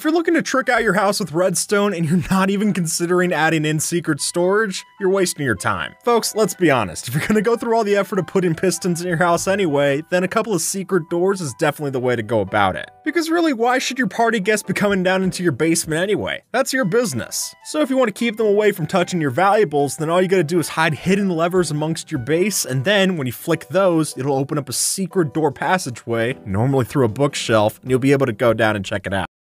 If you're looking to trick out your house with redstone and you're not even considering adding in secret storage, you're wasting your time. Folks, let's be honest, if you're gonna go through all the effort to put in pistons in your house anyway, then a couple of secret doors is definitely the way to go about it. Because really, why should your party guests be coming down into your basement anyway? That's your business. So if you want to keep them away from touching your valuables, then all you gotta do is hide hidden levers amongst your base, and then when you flick those, it'll open up a secret door passageway, normally through a bookshelf, and you'll be able to go down and check it out.